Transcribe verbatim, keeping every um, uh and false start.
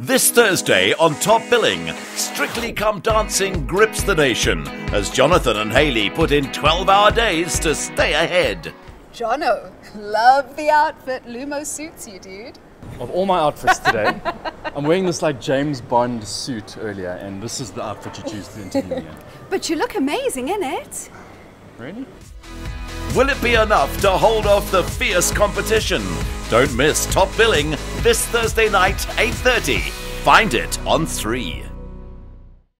This Thursday on Top Billing, Strictly Come Dancing grips the nation as Jonathan and Hayley put in twelve-hour days to stay ahead. Jono, love the outfit. Lumo suits you, dude. Of all my outfits today, I'm wearing this like James Bond suit earlier, and this is the outfit you choose to interview me in. But you look amazing in it. Really? Will it be enough to hold off the fierce competition? Don't miss Top Billing this Thursday night, eight thirty. Find it on three.